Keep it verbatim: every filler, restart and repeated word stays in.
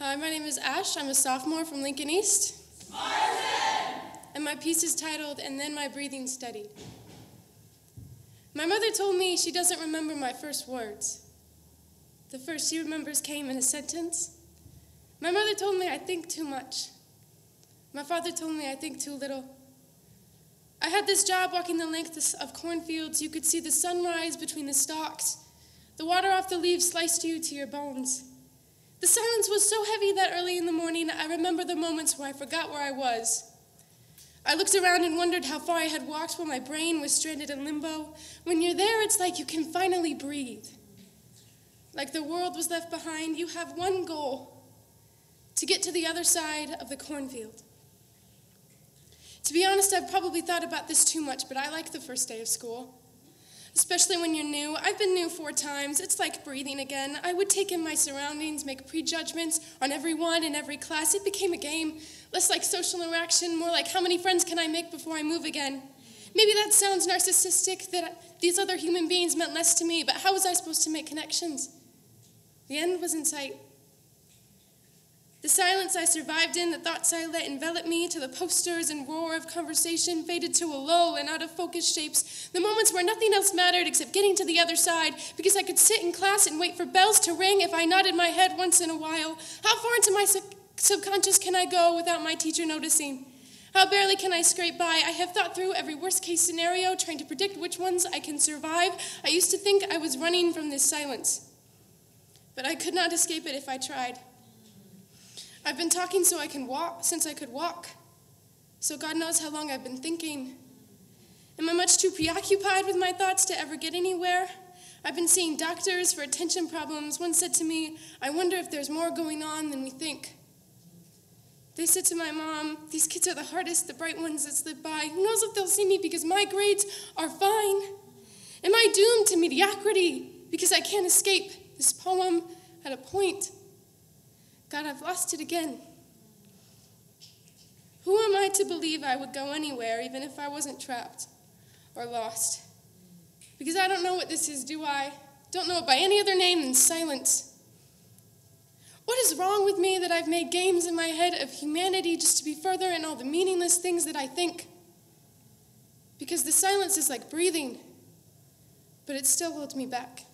Hi, my name is Ash. I'm a sophomore from Lincoln East. Martin! And my piece is titled, "And Then My Breathing Steadied." My mother told me she doesn't remember my first words. The first she remembers came in a sentence. My mother told me I think too much. My father told me I think too little. I had this job walking the length of cornfields. You could see the sun rise between the stalks. The water off the leaves sliced you to your bones. The silence was so heavy that early in the morning, I remember the moments where I forgot where I was. I looked around and wondered how far I had walked while my brain was stranded in limbo. When you're there, it's like you can finally breathe. Like the world was left behind, you have one goal: to get to the other side of the cornfield. To be honest, I've probably thought about this too much, but I like the first day of school. Especially when you're new. I've been new four times. It's like breathing again. I would take in my surroundings, make prejudgments on everyone in every class. It became a game, less like social interaction, more like how many friends can I make before I move again. Maybe that sounds narcissistic, that these other human beings meant less to me, but how was I supposed to make connections? The end was in sight. The silence I survived in, the thoughts I let envelop me, to the posters and roar of conversation faded to a lull and out of focus shapes, the moments where nothing else mattered except getting to the other side, because I could sit in class and wait for bells to ring if I nodded my head once in a while. How far into my sub subconscious can I go without my teacher noticing? How barely can I scrape by? I have thought through every worst-case scenario, trying to predict which ones I can survive. I used to think I was running from this silence, but I could not escape it if I tried. I've been talking so I can walk, since I could walk. So God knows how long I've been thinking. Am I much too preoccupied with my thoughts to ever get anywhere? I've been seeing doctors for attention problems. One said to me, "I wonder if there's more going on than we think." They said to my mom, "These kids are the hardest, the bright ones that slip by. Who knows if they'll see me because my grades are fine? Am I doomed to mediocrity because I can't escape?" This poem had a point. God, I've lost it again. Who am I to believe I would go anywhere, even if I wasn't trapped or lost? Because I don't know what this is, do I? Don't know it by any other name than silence. What is wrong with me that I've made games in my head of humanity just to be further in all the meaningless things that I think? Because the silence is like breathing, but it still holds me back.